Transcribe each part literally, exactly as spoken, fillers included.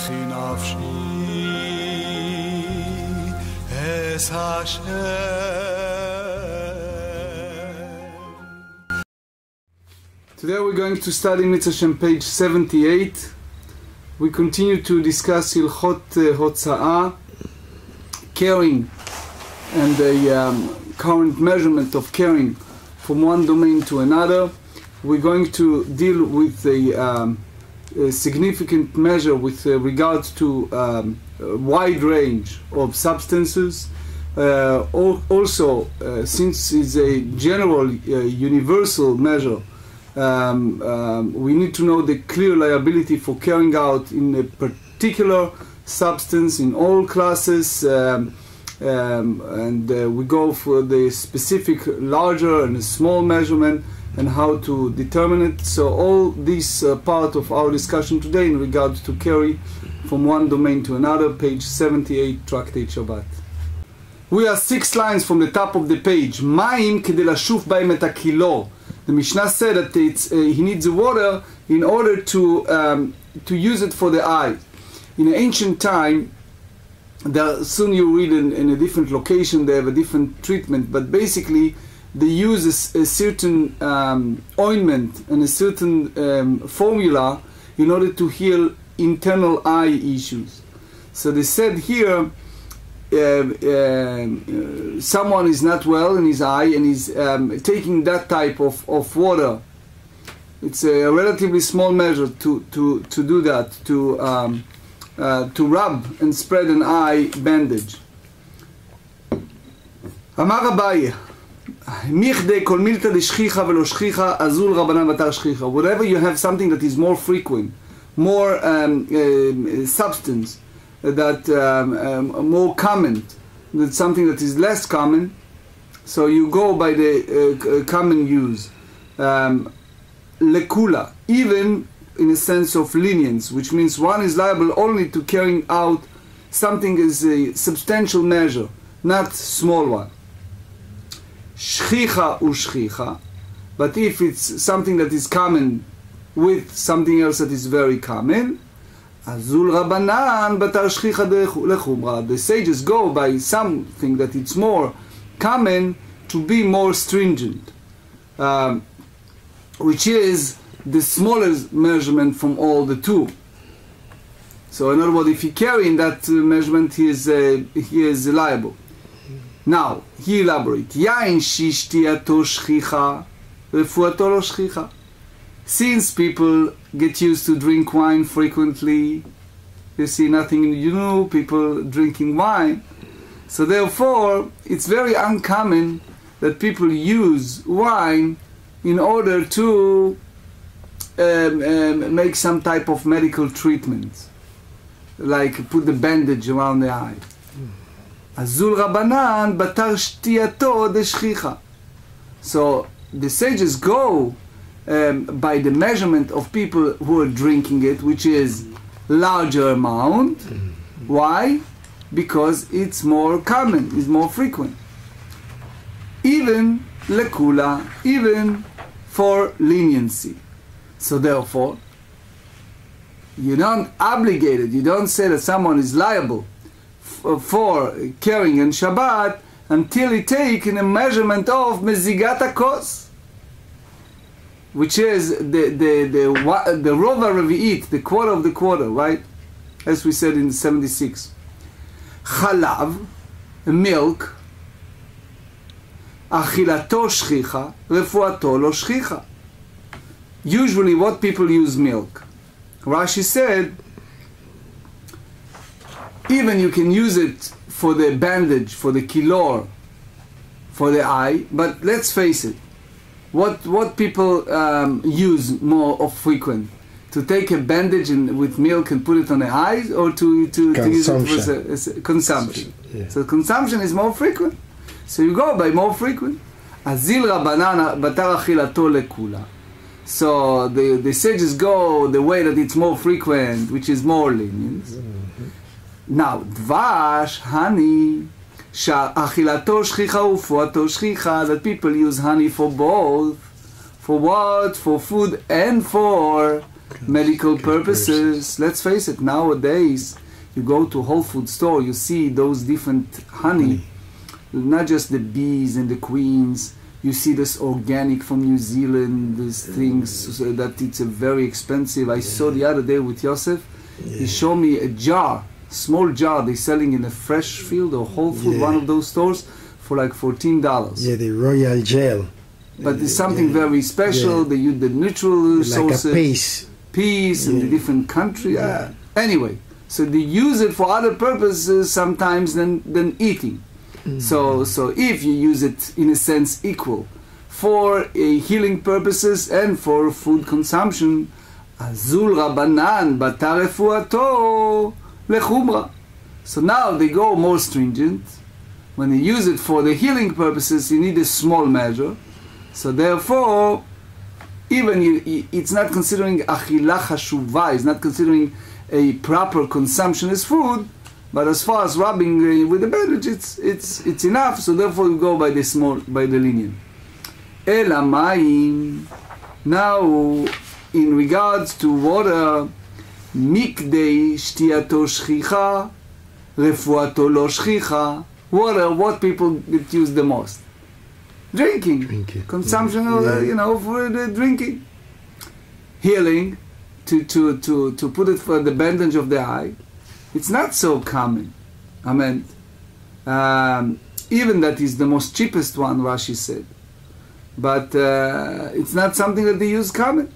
בכי נפשי אס Hashem. Today we're going to study Mitzvah Shem page seventy-eight. We continue to discuss Hilchot Hotza'ah, carrying, and the um, current measurement of carrying from one domain to another. We're going to deal with the um, a significant measure with uh, regards to um, a wide range of substances. Uh, al also, uh, since it's a general, uh, universal measure, um, um, we need to know the clear liability for carrying out in a particular substance in all classes, um, um, and uh, we go for the specific larger and small measurement and how to determine it. So all this uh, part of our discussion today in regards to carry from one domain to another, page seventy-eight, Tractate Shabbat. We are six lines from the top of the page. Mayim kedelashuf baim et kilor. The Mishnah said that it's, uh, he needs water in order to um, to use it for the eye. In ancient time, there, soon you read in, in a different location, they have a different treatment, but basically they use a, a certain um, ointment and a certain um, formula in order to heal internal eye issues. So they said here, uh, uh, someone is not well in his eye and he's um, taking that type of, of water. It's a relatively small measure to, to, to do that, to, um, uh, to rub and spread an eye bandage. Amar Abaye. Azul Rabanan Batare. Whatever you have something that is more frequent, more um, uh, substance, that um, um, more common, that something that is less common, so you go by the uh, common use. Um, lekula, even in a sense of lenience, which means one is liable only to carrying out something as a substantial measure, not small one. Shchicha ushchicha, but if it's something that is common with something else that is very common, Azul Rabanan Batare Shchicha Lechumra. The sages go by something that it's more common to be more stringent, um, which is the smallest measurement from all the two. So in other words, if he carry in that uh, measurement, he is uh, he is liable. Now, he elaborates. Since people get used to drink wine frequently, you see nothing new, people drinking wine. So therefore, it's very uncommon that people use wine in order to um, um, make some type of medical treatment, like put the bandage around the eye. Azul Rabanan Batar Shtiato de Shchicha. So the sages go um, by the measurement of people who are drinking it, which is larger amount. Why? Because it's more common, it's more frequent. Even lekula, even for leniency. So therefore, you don't obligate it, you don't say that someone is liable for carrying in Shabbat until he take in a measurement of mezigatakos, which is the the the the rova revi'it, the quarter of the quarter, right? As we said in seventy-six. Khalav, milk. Achilato shichcha refuato lo shichcha. Usually, what people use milk. Rashi said, even you can use it for the bandage, for the kilor, for the eye. But let's face it, what what people um, use more of frequent? To take a bandage and, with milk and put it on the eyes, or to, to, to use it for a, as a consumption? Yeah. So consumption is more frequent. So you go by more frequent. Azil Rabanan Batar Achilato lekula. So the, the sages go the way that it's more frequent, which is more lenient. Now, dvash, honey, achilato shichcha ufuato shichcha, that people use honey for both. For what? For food and for medical purposes. Let's face it, nowadays you go to Whole Food store, you see those different honey, not just the bees and the queens. You see this organic from New Zealand, these things that it's a very expensive. I saw the other day with Yosef, he showed me a jar, small jar they're selling in a Fresh Field or Whole Food, yeah. one of those stores, for like fourteen dollars. Yeah, the royal gel. But it's something yeah. very special. Yeah. They use the natural like sources. Like a piece. Peace yeah. in the different country. Yeah. Uh, anyway, so they use it for other purposes sometimes than, than eating. Mm. So, so if you use it in a sense equal for a healing purposes and for food consumption, Azul Rabanan Batare Fuato Lechumra. So now they go more stringent. When they use it for the healing purposes, you need a small measure. So therefore, even you, it's not considering achila chashuva, it's not considering a proper consumption as food, but as far as rubbing with the bandage, it's, it's, it's enough, so therefore you go by the small, by the lenient. Ela mayim. Now, in regards to water, mikdei shtiato shchicha refuato lo shichcha. Water, what people use the most? Drinking, drinking, consumption, yeah. Of, you know, for the drinking, healing, to to to to put it for the bandage of the eye. It's not so common. I mean, um, even that is the most cheapest one, Rashi said, but uh, it's not something that they use common.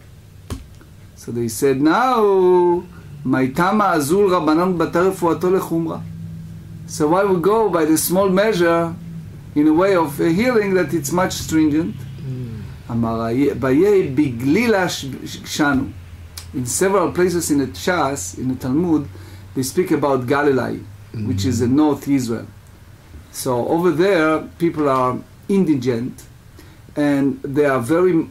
So they said now, Maitama Azul Rabanan Batare Fuato Lechumra. So why we go by the small measure? In a way of a healing that it's much stringent. Amar Abaye biglila shanu. In several places in the Shas, in the Talmud, they speak about Galilee, mm. which is in North Israel. So over there, people are indigent, and they are very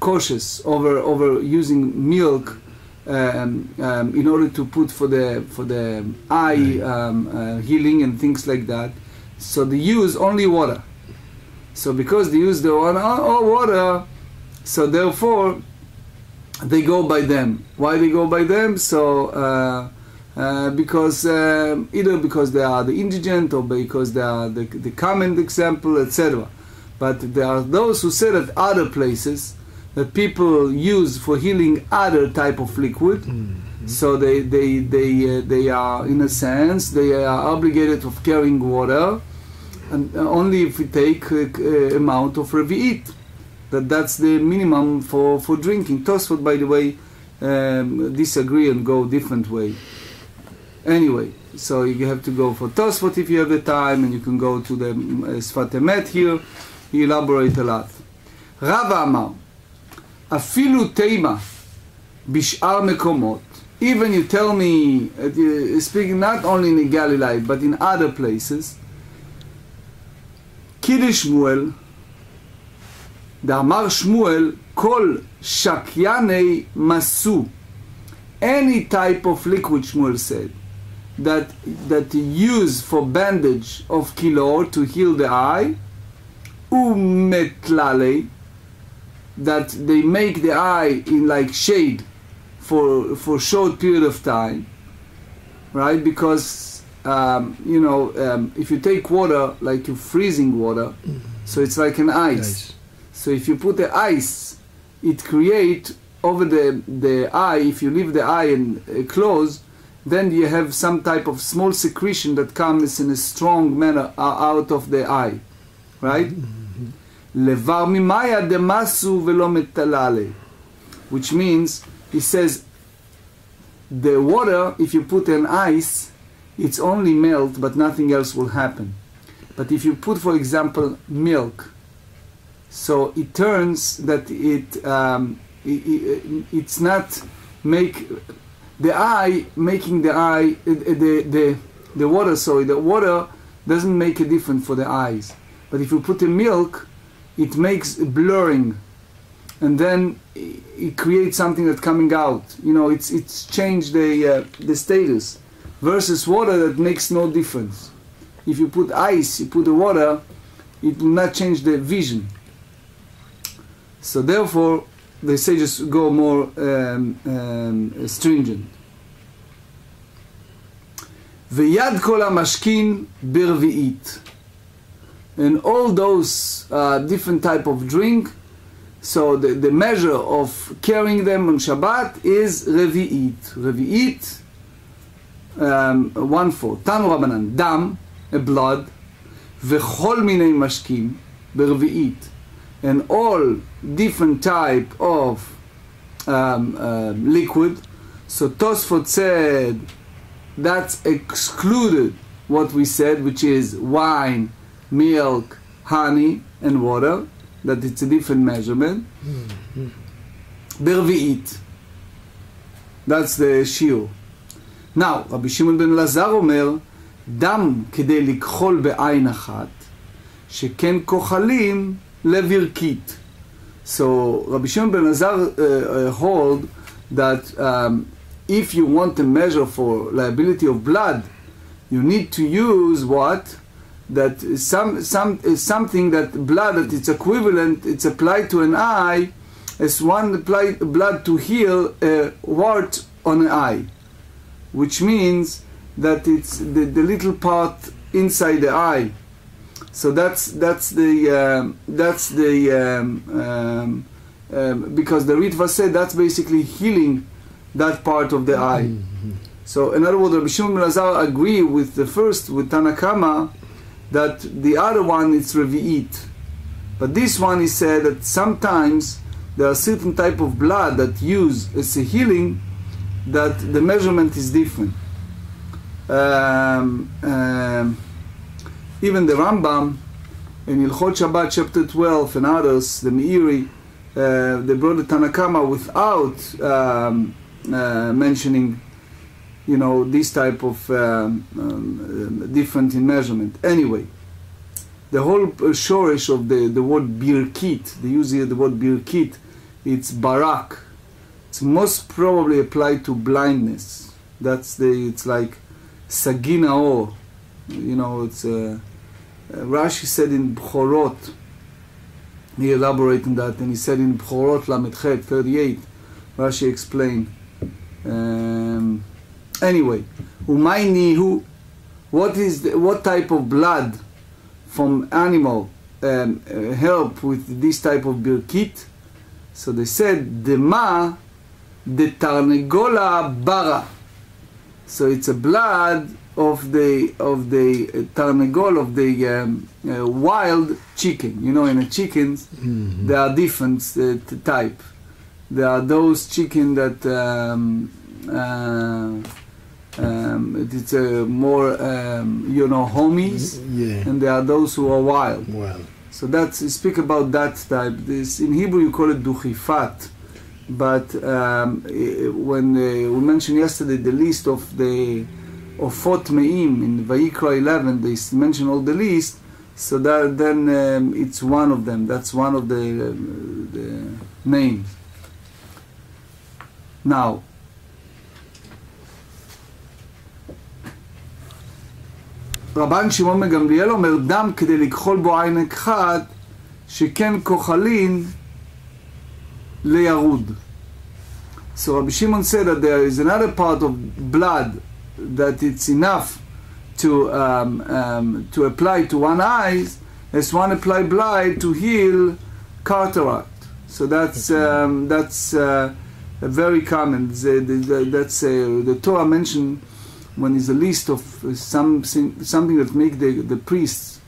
cautious over over using milk um, um, in order to put for the for the eye um, uh, healing and things like that. So they use only water. So because they use the water, oh, water, so therefore they go by them. Why they go by them? So uh, uh, because uh, either because they are the indigent or because they are the, the common example, et cetera. But there are those who said at other places that people use for healing other type of liquid. Mm. So they they they uh, they are in a sense they are obligated of carrying water, and only if we take uh, uh, amount of Revi'it, that that's the minimum for for drinking. Tosfot, by the way, um, disagree and go different way. Anyway, so you have to go for Tosfot if you have the time, and you can go to the uh, Sfate Met here. He elaborate a lot. Rav HaAmar Afilu Teima Bishar Mekomot. Even you tell me, uh, speaking not only in Galilee, but in other places, Kiddush Shmuel, D'amar Shmuel, Kol Shakyanei Masu, any type of liquid, Shmuel said, that that you use for bandage of Kilor to heal the eye, Umetlale, that they make the eye in like shade, for for short period of time, right? Because um, you know, um, if you take water, like you're freezing water, mm-hmm. so it's like an ice. Nice. So if you put the ice, it create over the the eye. If you leave the eye and uh, closed, then you have some type of small secretion that comes in a strong manner uh, out of the eye, right? Levar mimaya demasu velo metalale, which means. He says, the water, if you put an ice, it's only melt, but nothing else will happen. But if you put, for example, milk, so it turns that it, um, it, it it's not make the eye making the eye the the the water. Sorry, the water doesn't make a difference for the eyes. But if you put the milk, it makes blurring. And then it creates something that's coming out. You know, it's it's changed the uh, the status versus water that makes no difference. If you put ice, you put the water, it will not change the vision. So therefore, the sages go more um, um, stringent. V'yad kol hamashkin b'revi'it. And all those uh, different type of drink, so the, the measure of carrying them on Shabbat is Revi'it. Revi'it, um, one fourth. Tanu Rabbanan, dam, a blood, v'chol minei mashkim, b'revi'it. And all different type of um, uh, liquid. So Tosfot said, that's excluded what we said, which is wine, milk, honey, and water, that it's a different measurement. Bervi'it. That's the shiur. Now, Rabbi Shimon ben Elazar אומר, דם כדי לקחול בעין אחת, שכן כוחלים לברקית. So, Rabbi Shimon ben Elazar uh, hold that um, if you want a measure for liability of blood, you need to use what? That some some is something that blood that it's equivalent, it's applied to an eye as one applied blood to heal a wart on an eye, which means that it's the, the little part inside the eye. So that's that's the um, that's the um, um, um, because the Ritva said that's basically healing that part of the eye. Mm-hmm. So in other words, Rabbi Shimon ben Elazar agree with the first, with Tanna Kamma, that the other one is Revi'it. But this one, he said that sometimes there are certain type of blood that use as a healing, that the measurement is different. Um, um, even the Rambam in Ilchot Shabbat chapter twelve and others, the Meiri, uh, they brought the Tanna Kamma without um, uh, mentioning, you know, this type of um, um, different in measurement. Anyway, the whole uh, shorish of the, the word Birkit, they use here the word Birkit, it's barak. It's most probably applied to blindness. That's the, it's like sagina or, you know, it's uh, Rashi said in B'chorot, he elaborated on that, and he said in B'chorot Lametchet thirty-eight, Rashi explained, um, anyway, umaynihu, what is the, what type of blood from animal um, uh, help with this type of birkit? So they said dema de tarnegola bara. So it's a blood of the of the uh, tarnegol, of the um, uh, wild chicken. You know, in the chickens mm-hmm. there are different uh, type. There are those chicken that. Um, uh, Um, it's a uh, more, um, you know, homies, yeah. And there are those who are wild. Wow. So that's, speak about that type. This, in Hebrew you call it duchifat, but um, when uh, we mentioned yesterday the list of the ofot me'im in Vayikra eleven, they mention all the list. So that then um, it's one of them. That's one of the, uh, the names. Now. Rabban Shimon ben Gamliel אומר דם כדי לקחול בו עין אחת שכן כוחלין לירוד. So Rabbi Shimon said that there is another part of blood that it's enough to um, um, to apply to one eye as one apply blood to heal cataract. So that's um, that's uh, very common. That's uh, the Torah mentioned. When is a list of something, something that make the, the priests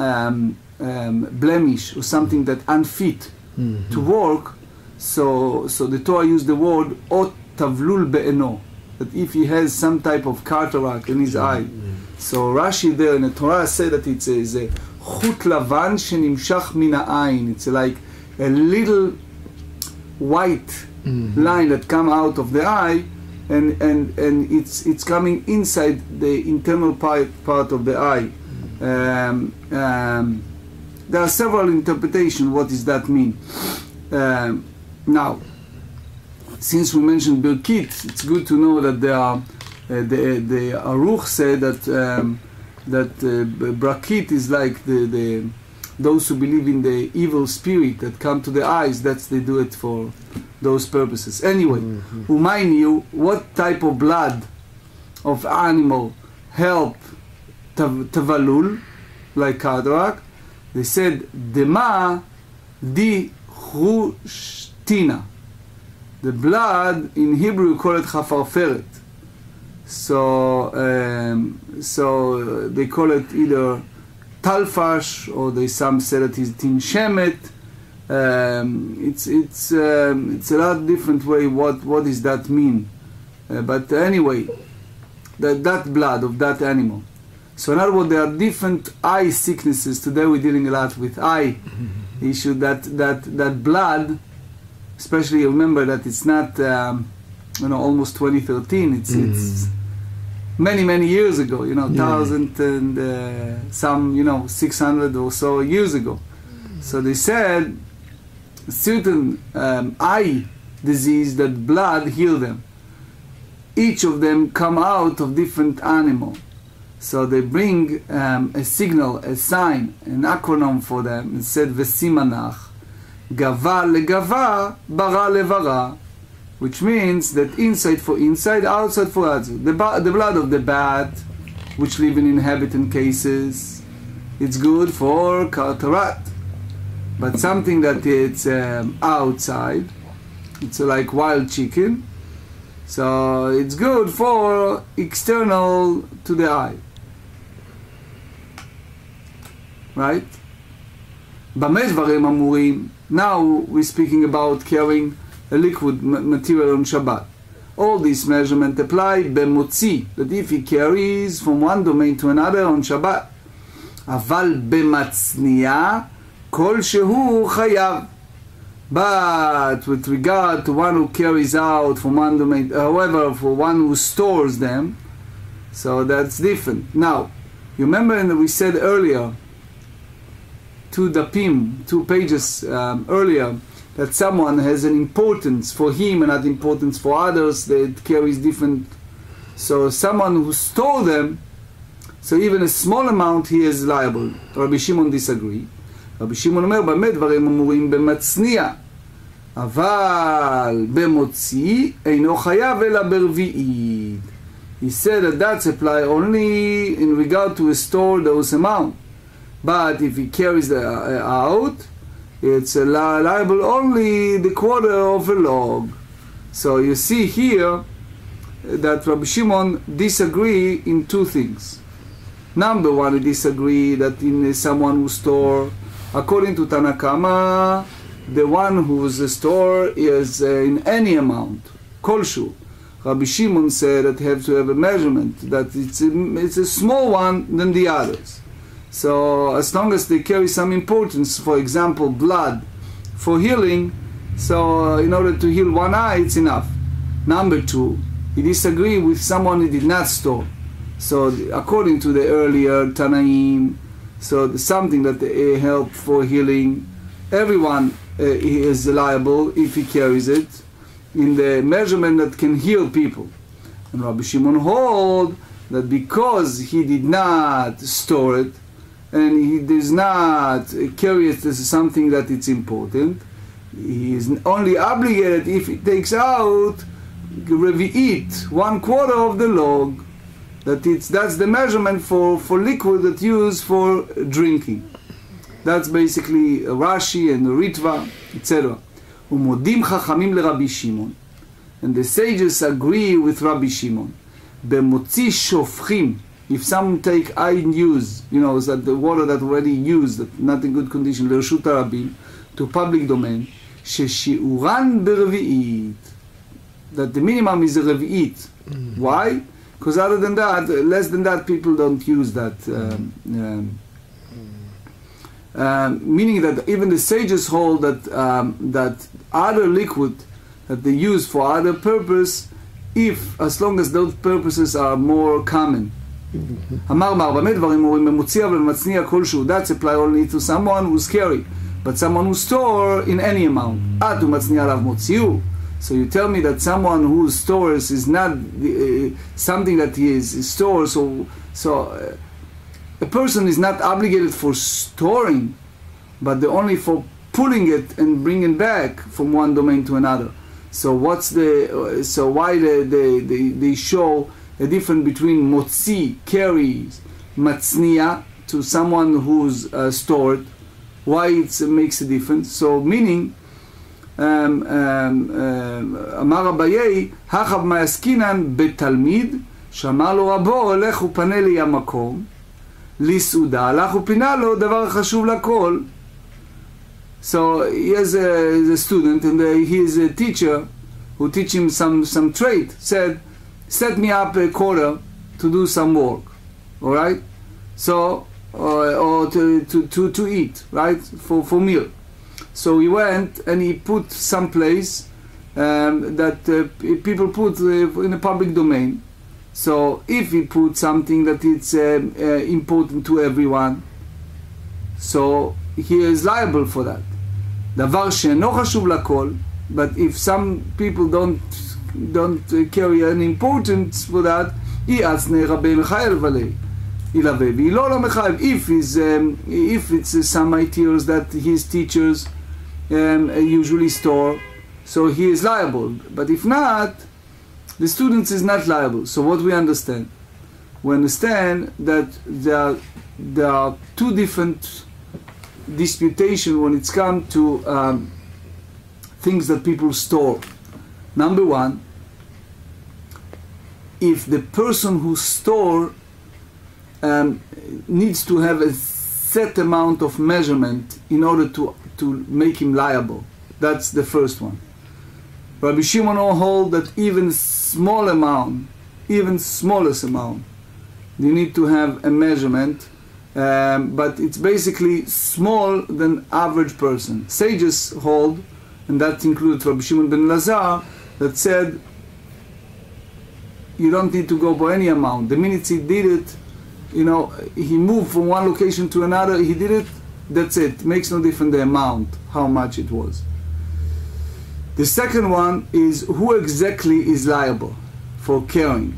um, um, blemish or something that unfit mm-hmm. to work, so so the Torah used the word ot tavlul be'eno, that if he has some type of cataract in his eye, mm-hmm. so Rashi there in the Torah said that it's a chut lavan shenimshach min ha'ayin. It's like a little white mm-hmm. line that come out of the eye. And, and, and it's, it's coming inside the internal part, part of the eye. Um, um, there are several interpretations. What does that mean? Um, now, since we mentioned Birkit, it's good to know that there are, uh, the, the Aruch said that um, that uh, Birkit is like the, the those who believe in the evil spirit that come to the eyes, that's they do it for those purposes. Anyway, mm-hmm. Umayni, you, what type of blood of animal help tav tavalul, like Kadrak? They said, Dema di Hushtina. The blood, in Hebrew you call it Chafarferet. So, um, so they call it either Talfash, or they some say that it's Tin Shemet. Um, it's it's um, it's a lot different way. What what does that mean? Uh, but anyway, that that blood of that animal. So in other words, there are different eye sicknesses. Today we're dealing a lot with eye issue. That that that blood, especially remember that it's not um, you know almost twenty thirteen. It's mm. it's many many years ago. You know, yeah. thousand and uh, some you know six hundred or so years ago. So they said certain um, eye disease that blood healed them. Each of them come out of different animal. So they bring um, a signal, a sign, an acronym for them. It said Vesimanach, Gava legava, bara levara, which means that inside for inside, outside for outside. The, the blood of the bat, which live in inhabitant cases, it's good for katarat. But something that it's um, outside, it's like wild chicken, so it's good for external to the eye, right? Now we're speaking about carrying a liquid material on Shabbat. All these measurements apply b'motzi, that if he carries from one domain to another on Shabbat. Aval b'matzniya. But with regard to one who carries out from one domain, however, for one who stores them, so that's different. Now, you remember and we said earlier, two dapim, two pages um, earlier, that someone has an importance for him and not importance for others, that carries different. So someone who stole them, so even a small amount, he is liable. Rabbi Shimon disagreed. Rabbi Shimon אומר, במה דברים אמורים במצניע, אבל במוציא אינו חייב אלא ברביעית. He said that that's apply only in regard to store those amount. But if he carries the, uh, out, it's uh, liable only the quarter of a log. So you see here that Rabbi Shimon disagree in two things. Number one, he disagree that in uh, someone who store. According to Tanna Kamma, the one whose store is uh, in any amount, kolshu. Rabbi Shimon said that have to have a measurement, that it's a, it's a small one than the others. So as long as they carry some importance, for example, blood for healing, so in order to heal one eye, it's enough. Number two, he disagreed with someone who did not store. So according to the earlier Tanaim, so the, something that uh, help for healing, everyone uh, is liable if he carries it in the measurement that can heal people. And Rabbi Shimon hold that because he did not store it and he does not carry it as something that it's important, he is only obligated if he takes out Revi'it, one quarter of the log. That it's that's the measurement for for liquid that used for drinking. That's basically Rashi and Ritva, et cetera. Umodim chachamim le Rabbi Shimon, and the sages agree with Rabbi Shimon. Bemotzi shofchim, if some take eye use, you know, is that the water that already used, that not in good condition, leshut harabim, to public domain, sheshiuran bervi'it, that the minimum is a revi'it. Mm. Why? Because other than that, less than that, people don't use that. Um, um, um, meaning that even the sages hold that um, that other liquid that they use for other purpose, if as long as those purposes are more common. That's apply only to someone who's carry, but someone who store in any amount. So you tell me that someone who stores is not uh, something that he is, is stores. So, so uh, a person is not obligated for storing, but they're only for pulling it and bringing back from one domain to another. So what's the? So why they they they, they show a difference between motzi, carries, matznia to someone who's uh, stored? Why it's, it makes a difference? So meaning, um, um, uh, Amar Abaye hachav ma'askinan betalmid shamar lo rabo elech upane li hamakom liseuda alach upina lo davar chashuv lakol. So he has a, a student, and the, he is a teacher who teach him some, some trade. Said, set me up a quarter to do some work, all right? So, or, or to, to, to, to eat, right, for, for meal. So he went and he put some place um, that uh, people put uh, in the public domain. So if he put something that it's uh, uh, important to everyone, so he is liable for that. Davar she'eno chashuv lakol, but if some people don't don't carry an importance for that, if he's, um, if it's some materials that his teachers um, usually store, so he is liable. But if not, the students is not liable. So what we understand, we understand that there are, there are two different disputation when it's come to um, things that people store. Number one, if the person who store um, needs to have a set amount of measurement in order to, to make him liable. That's the first one. Rabbi Shimon hold that even small amount, even smallest amount, you need to have a measurement. Um, but it's basically small than average person. Sages hold, and that includes Rabbi Shimon ben Elazar, that said you don't need to go by any amount. The minute he did it, you know, he moved from one location to another, he did it, that's it. It makes no difference the amount, how much it was. The second one is who exactly is liable for carrying.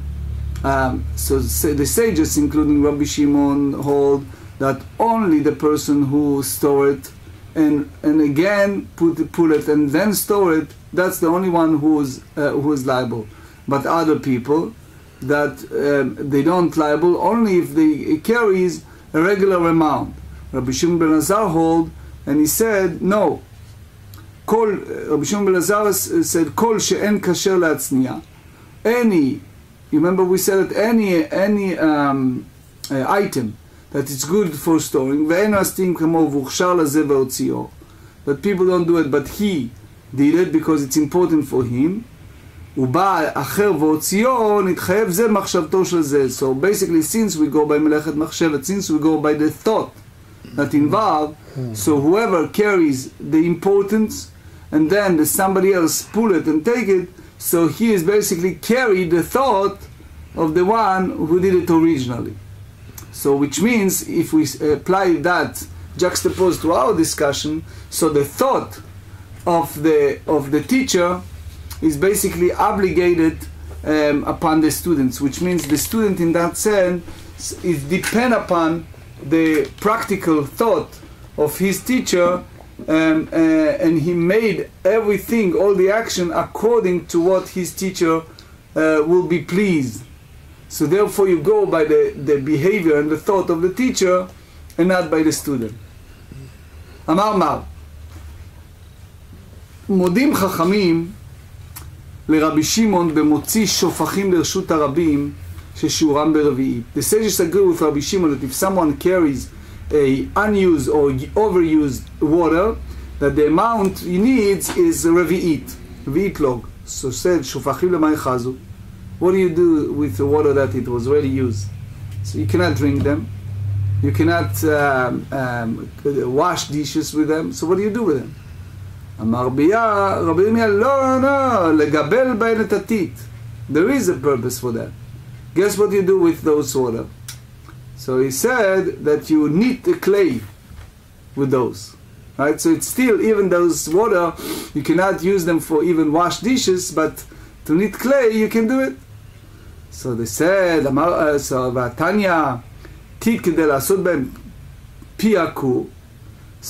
Um, so the sages, including Rabbi Shimon, hold that only the person who store it and and again put pull it and then store it, that's the only one who is uh, who is liable. But other people that um, they don't liable only if they carries a regular amount. Rabbi Shimon ben Elazar hold, and he said no. Kol Rabbi Shimon ben Elazar said kol she'en kasher la'atzniya, any. Remember we said that any any um, uh, item that is good for storing, but people don't do it, but he did it because it's important for him. So basically, since we go by melechet machshevet, since we go by the thought that involved, so whoever carries the importance and then somebody else pull it and take it, so he is basically carried the thought of the one who did it originally. So which means if we apply that juxtaposed to our discussion, so the thought of the of the teacher is basically obligated um, upon the students, which means the student in that sense is depend upon the practical thought of his teacher. Um, uh, and he made everything, all the action, according to what his teacher uh, will be pleased. So therefore you go by the, the behavior and the thought of the teacher and not by the student. Amar Mar Modim Chachamim leRabbi Shimon b'motzi shofachim l'rshut harabim sheshuram b'revi'it. The sages agree with Rabbi Shimon that if someone carries a unused or overused water, that the amount he needs is revi'it, revi'it log. So said, shufachim lemayim chazu. What do you do with the water that it was already used? So you cannot drink them, you cannot um, um, wash dishes with them. So what do you do with them? Amar Biya, Rabbi Yirmiyah, no, no, legabel b'en tatit. There is a purpose for that. Guess what you do with those water? So he said that you knead the clay with those, right? So it's still, even those water, you cannot use them for even wash dishes, but to knead clay, you can do it. So they said, so Tanya, tik kedelashut ben piaku,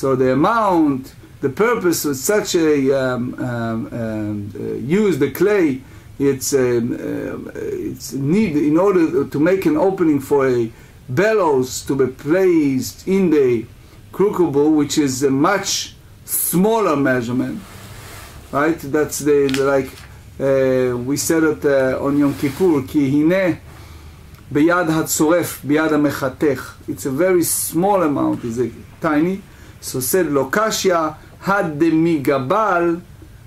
So the amount, the purpose of such a um, um, um, uh, use, the clay, it's um, uh, it's need in order to make an opening for a bellows to be placed in the krukubu, which is a much smaller measurement, right? That's the, the like uh, we said it uh, on Yom Kippur, ki hine biyad hatsuref biyad hamechatech. It's a very small amount, it's a tiny. So said lokashia had the migabal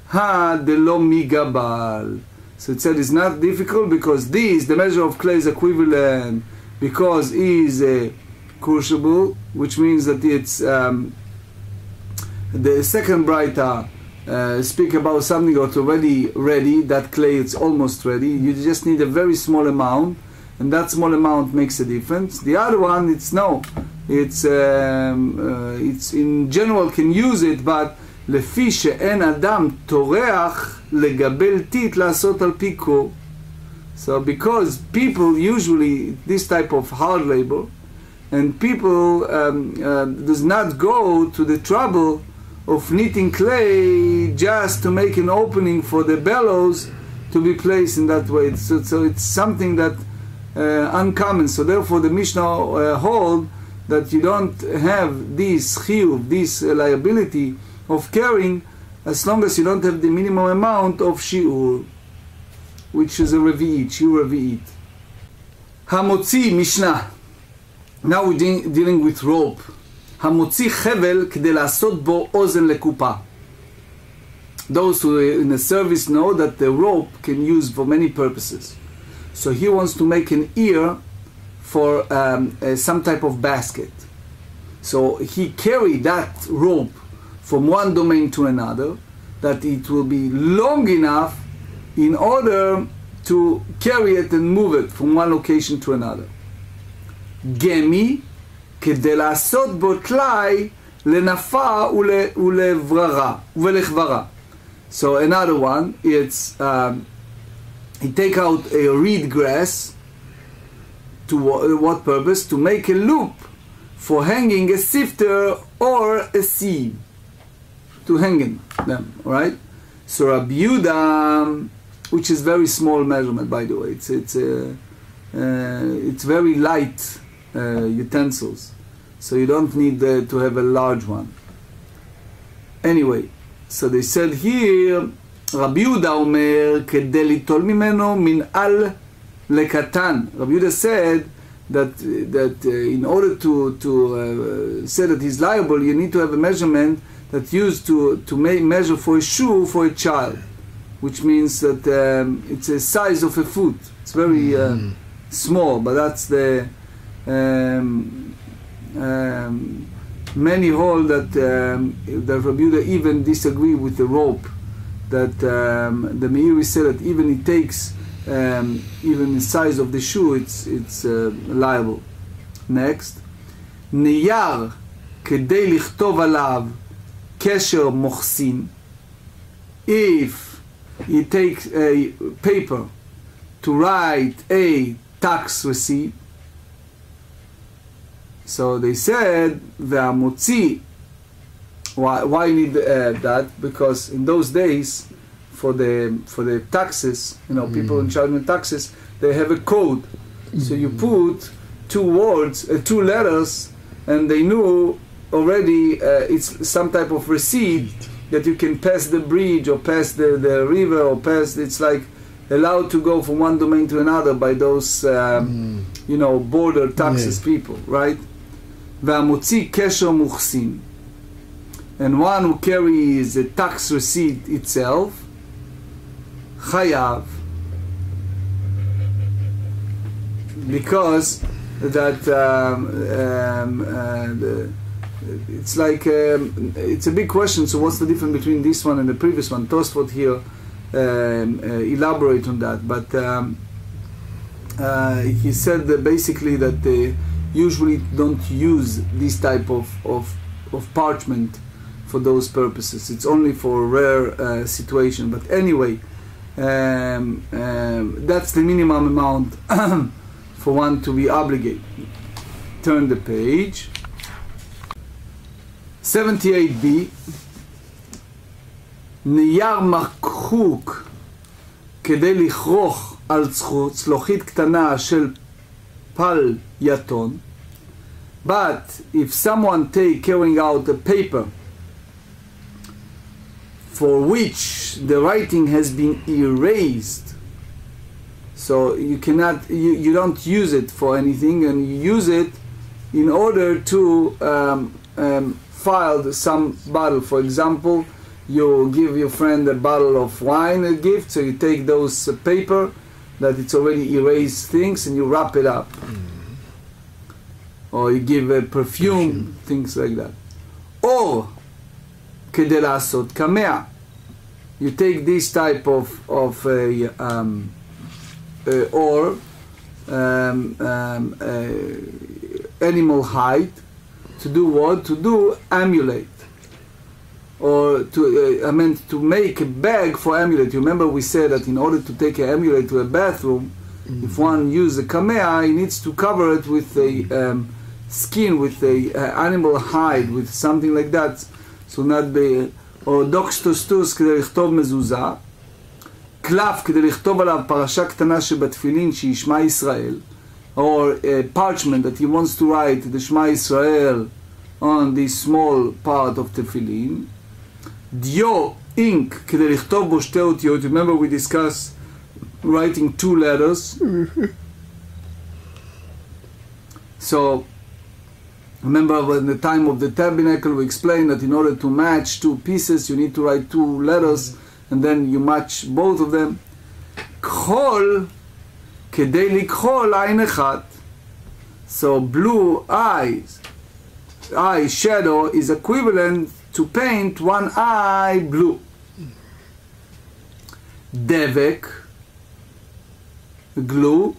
had the lo migabal. So it said it's not difficult because this, the measure of clay is equivalent because it is a crucible, which means that it's um, the second braita uh, speak about something that's already ready, that clay it's almost ready, you just need a very small amount, and that small amount makes a difference. The other one, it's no, it's um, uh, it's in general can use it, but לפי שאין אדם טורח לגבל tit לעשות על פיקו. So because people usually this type of hard labor, and people um, uh, does not go to the trouble of knitting clay just to make an opening for the bellows to be placed in that way. So, so it's something that uh, uncommon. So therefore the Mishnah uh, hold that you don't have this chiyuv, this uh, liability of carrying, as long as you don't have the minimum amount of shiur, which is a revi'it, shiur revi'it. Hamotzi Mishnah. Now we're de dealing with rope. Hamotzi chevel k'de la'asot bo ozen lekupa. Those who are in the service know that the rope can use for many purposes. So he wants to make an ear for um, uh, some type of basket. So he carried that rope from one domain to another, that it will be long enough in order to carry it and move it from one location to another. Gemi kedelasot botlai lenafa ulevrara uvelechvara. So another one, it's um, he take out a reed grass to what, what purpose? To make a loop for hanging a sifter or a sieve, to hang in them, all right? So Rabbi Yehuda, which is very small measurement, by the way, it's it's uh, uh, it's very light uh, utensils, so you don't need uh, to have a large one. Anyway, so they said here, Rabbi Yehuda omer kedei litol mimeno min al lekatan. Rabbi Yehuda said that that uh, in order to to uh, say that he's liable, you need to have a measurement that used to, to make measure for a shoe for a child, which means that um, it's a size of a foot. It's very uh, mm. small, but that's the um, um, many hold that um, the Rabbi Yehuda even disagree with the rope, that um, the Meiri said that even it takes um, even the size of the shoe, it's, it's uh, liable. Next. Niyar kedei lichtov alav Kesher Mochsin, if he takes a paper to write a tax receipt. So they said, Ve'amotzi, why, why need uh, that? Because in those days, for the for the taxes, you know, mm. people in charge of taxes, they have a code. Mm. So you put two words, uh, two letters, and they knew already uh, it's some type of receipt that you can pass the bridge or pass the, the river or pass, it's like allowed to go from one domain to another by those um, mm. you know, border taxes, yeah, people, right? Ve'amotzi kesher muchsin, and one who carries a tax receipt itself, chayav, because that um, um, uh, the, it's like um, it's a big question. So what's the difference between this one and the previous one? Tosfot here um, uh, elaborate on that, but um, uh, he said that basically that they usually don't use this type of, of, of parchment for those purposes. It's only for a rare uh, situation. But anyway, um, um, that's the minimum amount for one to be obligated. Turn the page. seventy-eight B, נייר מחוק כדי לכרוך על צלוחית קטנה של פל יתון. But if someone take carrying out a paper for which the writing has been erased, so you cannot, you, you don't use it for anything, and you use it in order to um, um, file some bottle. For example, you give your friend a bottle of wine, a gift, so you take those uh, paper that it's already erased things and you wrap it up. Mm-hmm. Or you give a perfume, mm-hmm. things like that. Or, kedelasot kamea. You take this type of, of a, um, uh, or um, um, uh, animal hide to do what? To do amulate. Or to, uh, I meant to make a bag for amulet. You remember we said that in order to take an amulet to a bathroom, mm-hmm. if one uses a kamea, he needs to cover it with a um, skin, with a uh, animal hide, with something like that. So not be, or dox tostus כדי לכתוב מזוזה, קלף כדי לכתוב עליו פרשה קטנה שבתפילין שישמע ישראל, or a parchment that he wants to write the Shema Israel on this small part of tefillin. Dio, ink, כדי לכתוב בו שתי אותיות. Remember we discussed writing two letters. So, remember when the time of the tabernacle we explained that in order to match two pieces you need to write two letters and then you match both of them. כחול, כדי לכחול עין אחת. So, blue eyes. Eye shadow is equivalent to paint one eye blue. Devek, glue,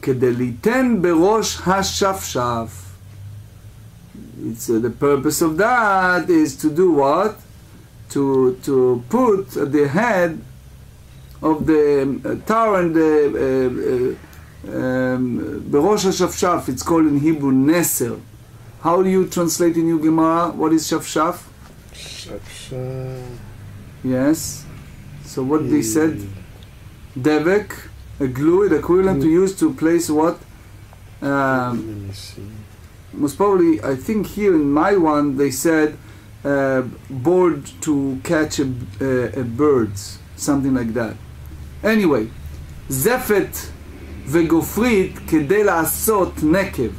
kedeliten berosh hashafshaf. It's uh, the purpose of that is to do what? To to put the head of the tar and the berosh hashafshaf. It's called in Hebrew neser. How do you translate in your Gemara? What is shafshaf? Shafshaf. Yes. So what yeah. they said? Devek, a glue, it equivalent mm. to use to place what? Um, Let me see. Most probably, I think here in my one they said uh, board to catch a, a, a birds, something like that. Anyway, zefet vegofrit kedei la'asot nekev.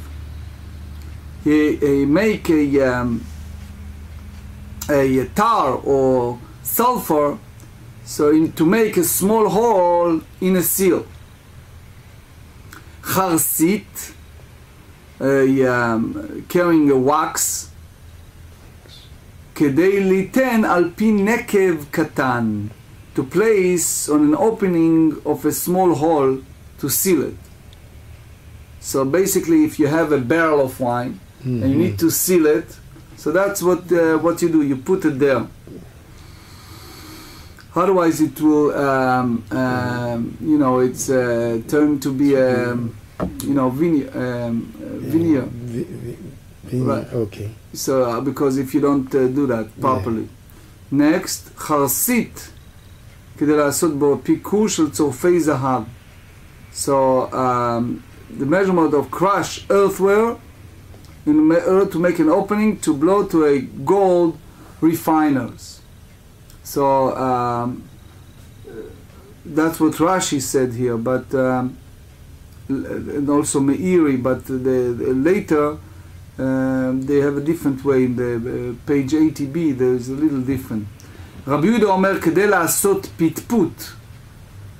He, he make a, um, a tar or sulfur, so in, to make a small hole in a seal. Charsit, a, um, carrying a wax. Kedei liten al pi nekev katan, to place on an opening of a small hole to seal it. So basically, if you have a barrel of wine, Mm-hmm. and you need to seal it, so that's what uh, what you do. You put it there. Otherwise, it will, um, um, you know, it's uh, turned to be a, um, you know, vine um, veneer. Right. Okay. So uh, because if you don't uh, do that properly, yeah. Next charsit, כדי לעשות בו פיקור של צורפי זהב. So um, the measurement of crushed earthenware. In order to make an opening to blow to a gold refiners. So um, that's what Rashi said here, but um, and also Meiri, but the, the later um, they have a different way in the uh, page eighty B. There is a little different. Rabbi Yehuda omer kedei la'asot pitput.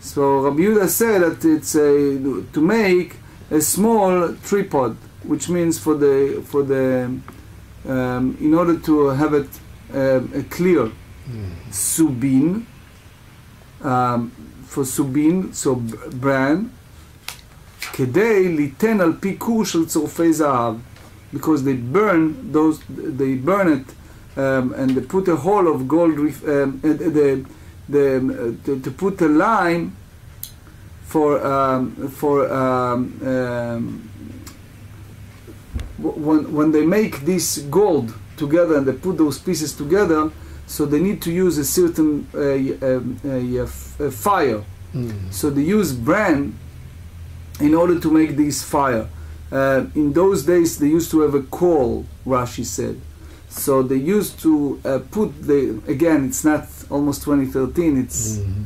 So Rabbi Yehuda said that it's a, to make a small tripod, which means for the for the um, in order to have it uh, clear. Mm. Subin, um, for subin, so bran, kedei liten al pikur shel tzorfei zahav, because they burn those, they burn it um, and they put a hole of gold, um, the the uh, to, to put a line for um, for um, um, when, when they make this gold together and they put those pieces together, so they need to use a certain uh, uh, uh, uh, fire. Mm. So they use bran in order to make this fire. Uh, in those days they used to have a coal, Rashi said. So they used to uh, put the, again, it's not almost twenty thirteen, it's mm.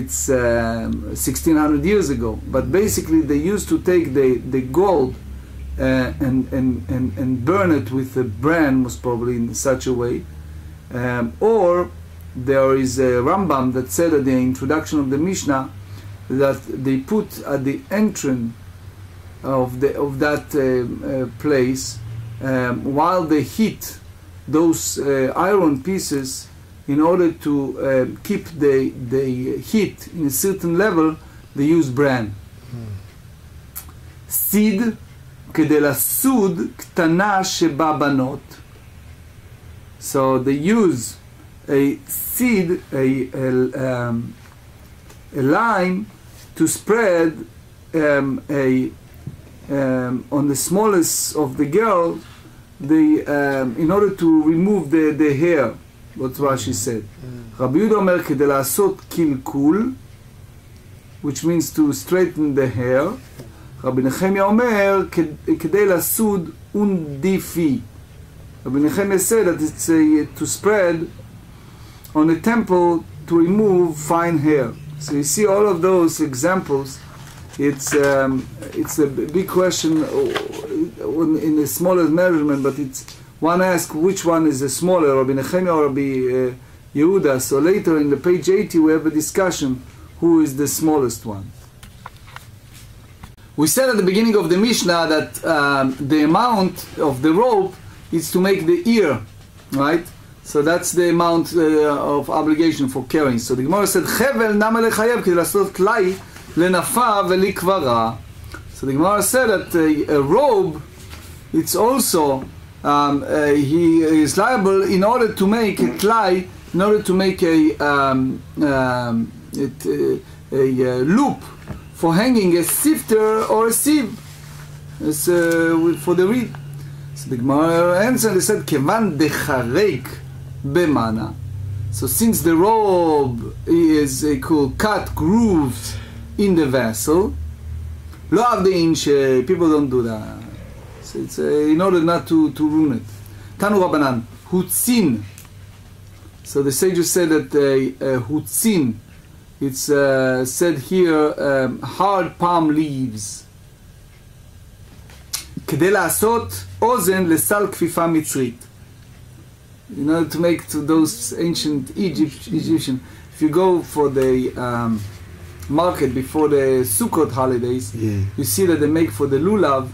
it's um, sixteen hundred years ago. But basically they used to take the, the gold uh, and, and, and, and burn it with the bran, most probably in such a way. Um, or there is a Rambam that said at the introduction of the Mishnah that they put at the entrance of, the, of that uh, uh, place, um, while they heat those uh, iron pieces, in order to uh, keep the, the heat in a certain level, they use bran. Sid kedelasud ktana sheba banot. So they use a seed, a, a, um, a lime, to spread um, a, um, on the smallest of the girl, the, um, in order to remove the, the hair, what Rashi said. Rabbi Yehuda omer kede la'asot kilkul, which means to straighten the hair. Rabbi Nechemia omer kede la'asud undifi. Rabbi Nechemia said that it's a, to spread on a temple to remove fine hair. So you see all of those examples. It's um, it's a big question in a smaller measurement, but it's one asks which one is the smaller, Rabbi Nechemia or Rabbi uh, Yehuda. So later in the page eighty we have a discussion who is the smallest one. We said at the beginning of the Mishnah that um, the amount of the rope is to make the ear, right? So that's the amount uh, of obligation for carrying. So the Gemara said, "Chevel nama lechayev k'de lasot klai lenafa velikvara." So the Gemara said that uh, a robe, it's also um, uh, he is liable in order to make a klai, in order to make a um, um, it, uh, a uh, loop for hanging a sifter or a sieve, as, uh, for the reed. So the Gemara answered. They said, "Kevan decharek." Bemana. So since the robe is uh, called cut grooves in the vessel, love the inch, people don't do that. So it's uh, in order not to, to ruin it. Tanu Rabbanan, hutzin. So the sages said that uh, uh, hutzin, it's uh, said here, um, hard palm leaves. Kedei la'asot ozen lesal kfifa mitzrit. In order to make to those ancient Egypt, Egyptian, if you go for the um, market before the Sukkot holidays, yeah. you see that they make for the lulav,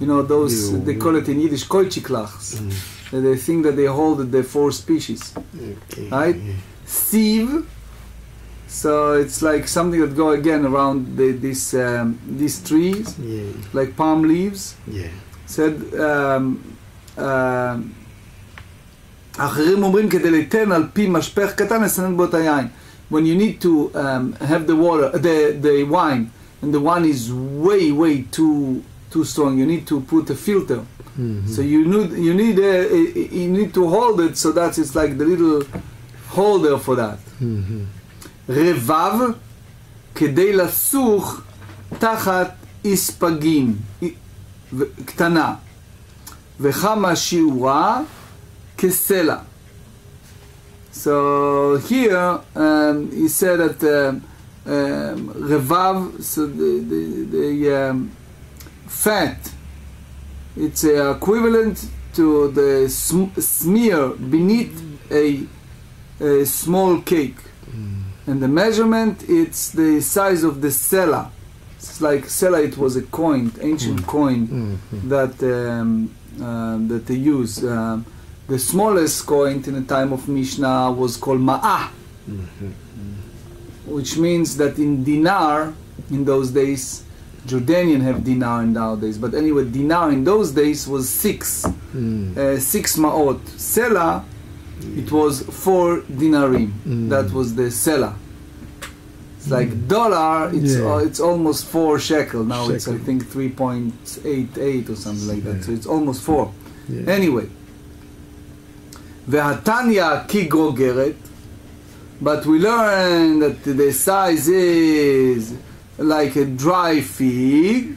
you know, those, yeah. they call it in Yiddish, koichiklachs, mm. they think that they hold the four species, okay. right? Yeah. Sieve, so it's like something that go again around the, this, um, these trees, yeah. like palm leaves, yeah. said, um, uh, when you need to um, have the water, the, the wine, and the wine is way, way too too strong, you need to put a filter. Mm-hmm. So you need you need a, you need to hold it, so that it's like the little holder for that. Revav kedei lasuch tachat ispagim ktana v'chama shiura. So here um, he said that uh, um, revav, so the, the, the um, fat, it's uh, equivalent to the sm smear beneath a, a small cake, mm. and the measurement, it's the size of the sela. It's like sela, it was a coin, ancient mm. coin mm-hmm. that um, uh, that they use. Um, The smallest coin in the time of Mishnah was called ma'ah, mm-hmm. which means that in dinar, in those days, Jordanian have dinar nowadays, but anyway, dinar in those days was six, mm. uh, six ma'ot. Sela, it was four dinarim. Mm. That was the sela. It's like mm. dollar, it's, yeah. uh, it's almost four shekel. Now shekel. It's, I think, three point eight eight or something like that. Yeah. So it's almost four. Yeah. Anyway. Vehatanya ki gogeret, but we learned that the size is like a dry fig.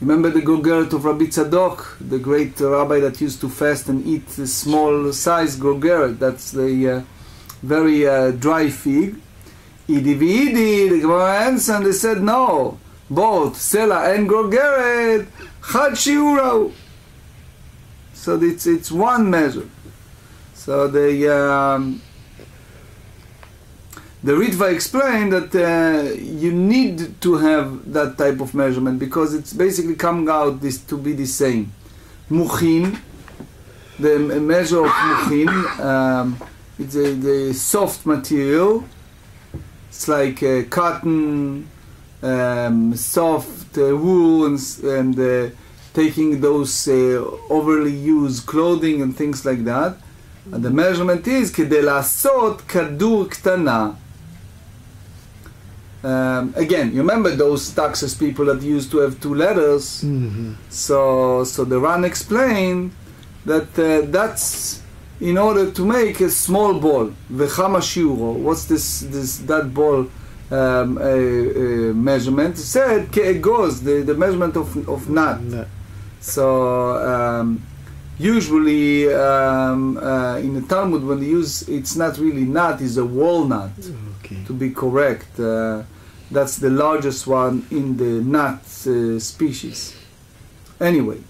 Remember the gogeret of Rabbi Tzadok, the great rabbi that used to fast and eat the small size gogeret. That's the uh, very uh, dry fig. Idi v'idi, the Gemara answered and they said no. Both Sela and Gogeret, Chad Shiurau. So it's, it's one measure. So the, um, the Ritva explained that uh, you need to have that type of measurement because it's basically coming out this, to be the same. Muchin, the measure of Muchin, um, it's a, the soft material. It's like uh, cotton, Um, soft uh, wool and, and uh, taking those uh, overly used clothing and things like that. And the measurement is kedelasot kadur ktana. Um, again, you remember those taxes people that used to have two letters. Mm-hmm. So, so the Ran explained that uh, that's in order to make a small ball. V'chama shiuro. What's this? This that ball? Um, a, a measurement said goes the, the measurement of, of nut. No. So um, usually um, uh, in the Talmud when they use it's not really nut, it's a walnut. Okay. To be correct, uh, that's the largest one in the nut uh, species. Anyway,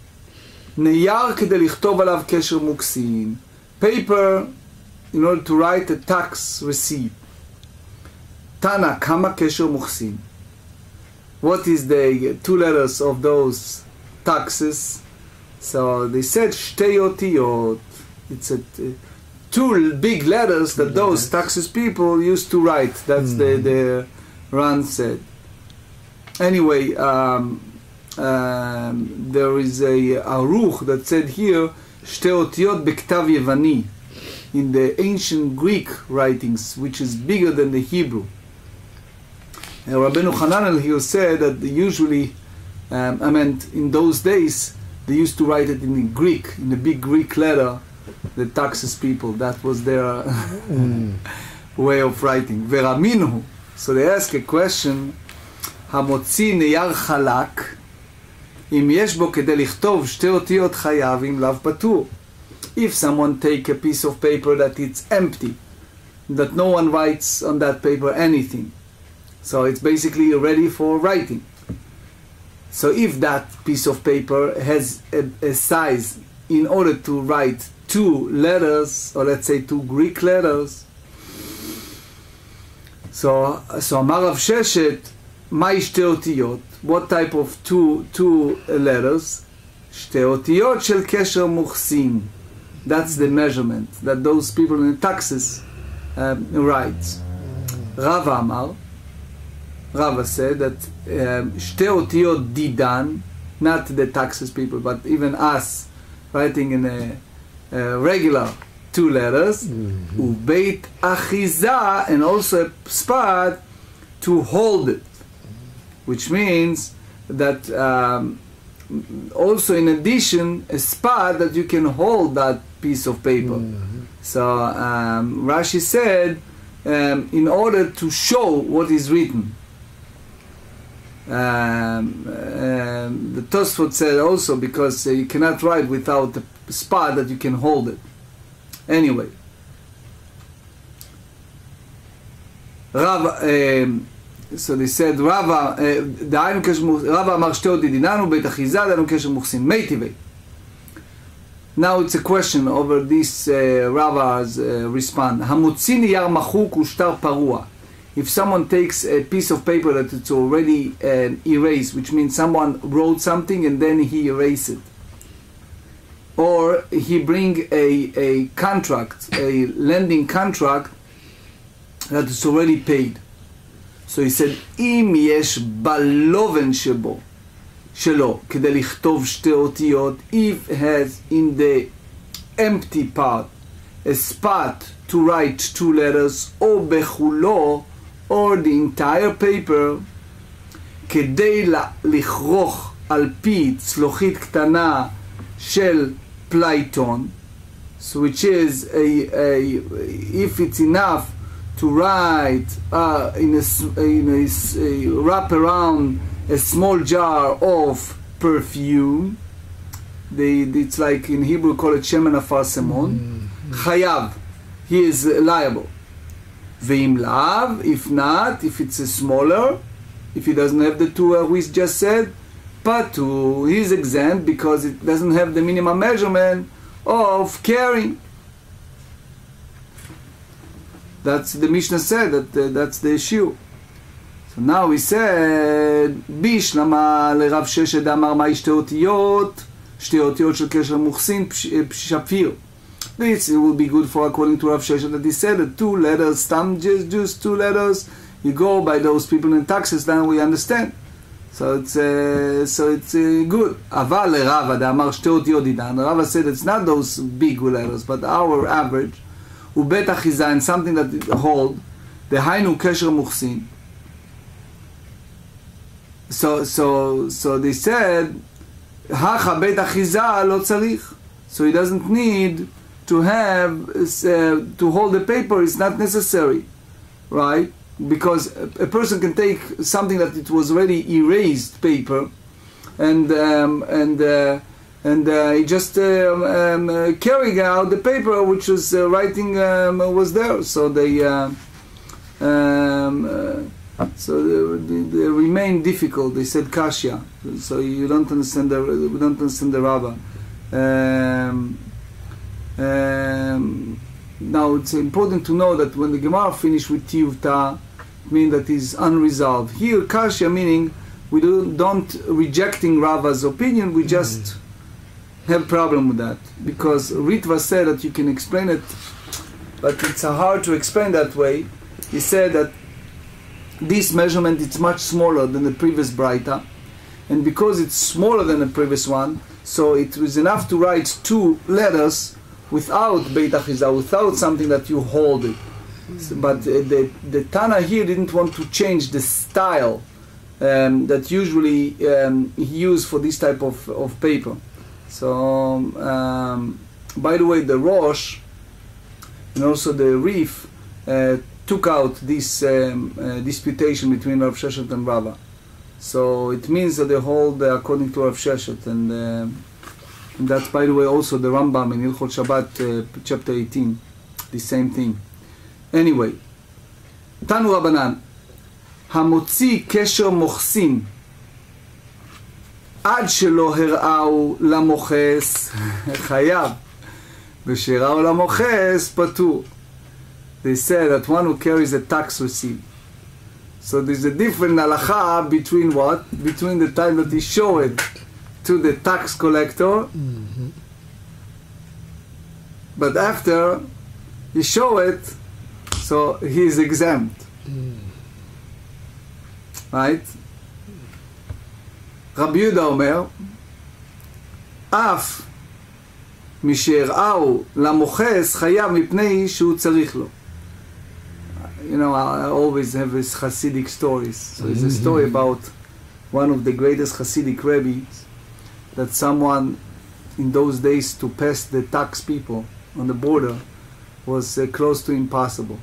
paper in order to write a tax receipt. Tanna Kamma Kesher Muhsin. What is the two letters of those taxes? So they said Shteyotiyot. It's a, two big letters that those taxes people used to write. That's mm. the, the Ran said. Anyway, um, um, there is a Aruch that said here Shteyotiyot Bektav Yevani, in the ancient Greek writings, which is bigger than the Hebrew. Uh, Rabbeinu Hananel here said that usually, um, I meant in those days, they used to write it in the Greek, in the big Greek letter, the taxes people. That was their mm. way of writing. Veraminu. So they ask a question. Hamotzi neyar chalak, im yesh bo kedei lichtov shtei otiyot chayav im lav patur. If someone take a piece of paper that it's empty, that no one writes on that paper anything. So it's basically ready for writing. So if that piece of paper has a, a size in order to write two letters, or let's say two Greek letters, so so Amar Rav Sheshet, ma shtei otiyot, what type of two two letters? Shtei otiyot shel kesher muhsin. That's the measurement that those people in the taxes um, write. Rav HaAmar, Rav said that Shtei Otiyot Didan, not the taxes people, but even us writing in a, a regular two letters, Ubeit Achiza, and also a spot to hold it, which means that. Um, also in addition a spot that you can hold that piece of paper. Mm-hmm. So um, Rashi said um, in order to show what is written. Um, um, the Tosfot said also because uh, you cannot write without a spot that you can hold it. Anyway, Rav um, so they said, Rava, Daim Kesh Rava Amar Shteo Didinanu Beit Achiza Daim Kesh Muhsin Meitivei. Now it's a question over this uh, Rava's uh, response. Hamutzi niyar machuk ushtar parua. If someone takes a piece of paper that it's already uh, erased, which means someone wrote something and then he erased it, or he bring a a contract, a lending contract that is already paid. So he said, "Im yesh baloven shebo shelo kedei lichtov shtei otiyot." If has in the empty part a spot to write two letters, or bechulo, or the entire paper, kedei lichroch al pi tzlochit ktana shel playton, so which is a, a if it's enough to write uh, in a, in a, a wrap around a small jar of perfume. They, it's like in Hebrew call it shemen afar semon. Chayav, he is liable. Ve'im lav, if not, if it's a smaller, if he doesn't have the two uh, we just said, patu, he's exempt because it doesn't have the minimum measurement of carrying. That's the Mishnah said, that uh, that's the issue. So now we said, Bishlama lerav sheshed amar ma ishteotiyot, shteotiyot shel kesher muchsin pshafir. This will be good for, according to Rav Sheshed, that he said that two letters, stam just, just two letters, you go by those people in taxes, then we understand. So it's uh, so it's uh, good. Aval lerava de'amar shteotiyot idan. Rava said it's not those big letters, but our average. Ubet achiza, and something that it hold, the hainu kesher muchsin. So so so they said, hacha bet achiza lo tzarich. So he doesn't need to have uh, to hold the paper. It's not necessary, right? Because a, a person can take something that it was already erased paper, and um, and. Uh, and uh, he just uh, um, uh, carrying out the paper which was uh, writing um, was there, so they uh, um, uh, so they, they remain difficult. They said kashya, so you don't understand the we don't understand the Rava. Um, um, now it's important to know that when the Gemara finished with tiyuvta, it means that is unresolved. Here kashya meaning we do, don't rejecting Rava's opinion. We just mm. have problem with that, because Ritva said that you can explain it, but it's hard to explain that way. He said that this measurement is much smaller than the previous Braita, and because it's smaller than the previous one, so it was enough to write two letters without Beit Achiza, without something that you hold it. So, but uh, the, the Tana here didn't want to change the style um, that usually um, he used for this type of, of paper. So, um, by the way, the Rosh and also the Rif uh, took out this um, uh, disputation between Rav Sheshet and Rava. So it means that they hold uh, according to Rav Sheshet, and, uh, and that's, by the way, also the Rambam in Ilchot Shabbat, uh, chapter eighteen, the same thing. Anyway, Tanu Rabbanan, Hamotzi Kesher Mochsin. עד שלא הראו למוחס חייב, ושראו למוחס פטור. They say that one who carries a tax receipt. So there's a different halacha between what? Between the time that he showed it to the tax collector, mm-hmm. but after he showed it, so he is exempt. Mm. Right? Rabbi Yehuda אומר, אף מי שהראו למוחס חייב מפני שהוא צריך לו. You know, I always have these Hasidic stories. So it's a story about one of the greatest Hasidic rabbis, that someone in those days to pass the tax people on the border was uh, close to impossible.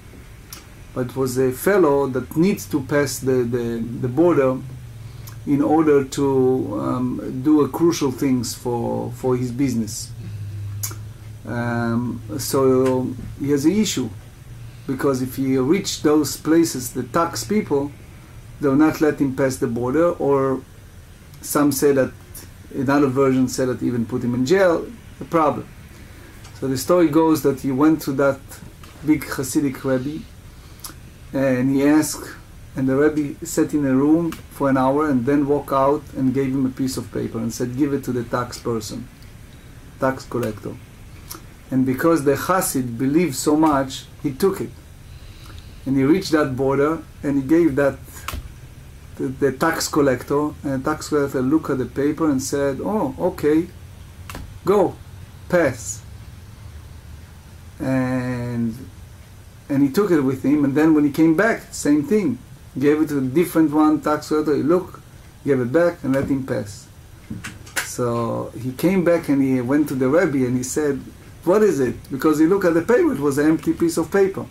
But was a fellow that needs to pass the, the, the border in order to um, do a crucial things for for his business. Um, so he has an issue, because if he reach those places, the tax people, they'll not let him pass the border, or some say that, another version said that even put him in jail, a problem. So the story goes that he went to that big Hasidic Rebbe, and he asked, and the Rebbe sat in a room for an hour and then walked out and gave him a piece of paper and said, give it to the tax person, tax collector. And because the Chassid believed so much, he took it. And he reached that border and he gave that to the tax collector. And the tax collector looked at the paper and said, oh, okay, go, pass. And, and he took it with him. And then when he came back, same thing. Gave it to a different one, tax collector, he looked, gave it back, and let him pass. So he came back and he went to the Rebbe and he said, What is it? Because you look at the paper, it was an empty piece of paper.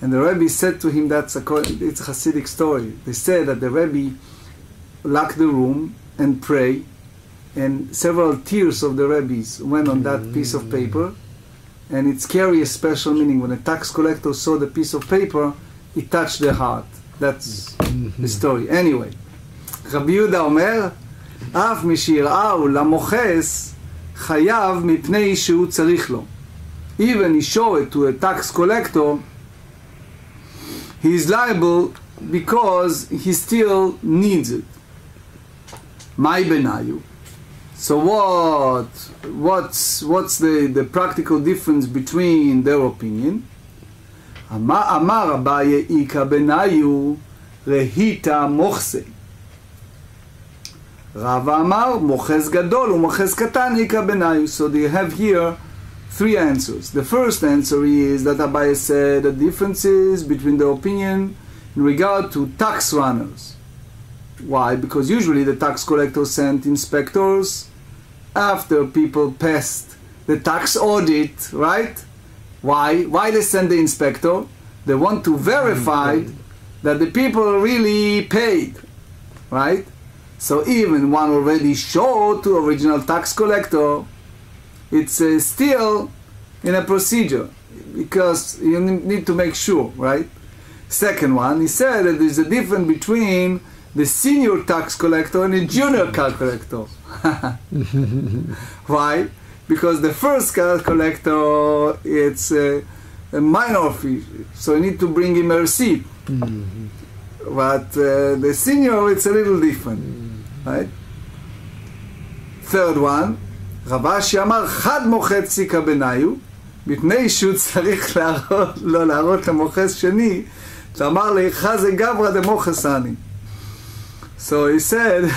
And the Rebbe said to him, that's a, it's a Hasidic story. They said that the Rebbe locked the room and prayed, and several tears of the Rebbe's went on that piece of paper, and it carries a special meaning. When a tax collector saw the piece of paper, it touched their heart. That's the story. Anyway, Rabbi Yehuda Omer, Av mishir'au lamoches chayav mipnei shehu tzarich lo. Even he showed it to a tax collector, he is liable because he still needs it. My benayu. So what? What's what's the the practical difference between their opinion? Amar Abaye ika benayu rehita mochse. Rav HaAmar moches gadol umoches katan ika benayu. So they have here three answers. The first answer is that Abaye said the differences between the opinion in regard to tax runners. Why? Because usually the tax collector sent inspectors after people passed the tax audit, right? Why? Why they send the inspector? They want to verify that the people really paid, right? So even one already showed to original tax collector, it's uh, still in a procedure because you need to make sure, right? Second one, he said that there's a difference between the senior tax collector and the junior tax collector. Why? Because the first tax collector, it's a, a minor fee, so you need to bring him a receipt. Mm-hmm. But uh, the senior, it's a little different, right? Third one, Rabashi Amar Chad Mochetzi Kabenayu, Bitnei Shu Tzarich Lo Laharot Lamoches Sheni, Tamar Leicha Ze Gavra Demoches Ani. So he said,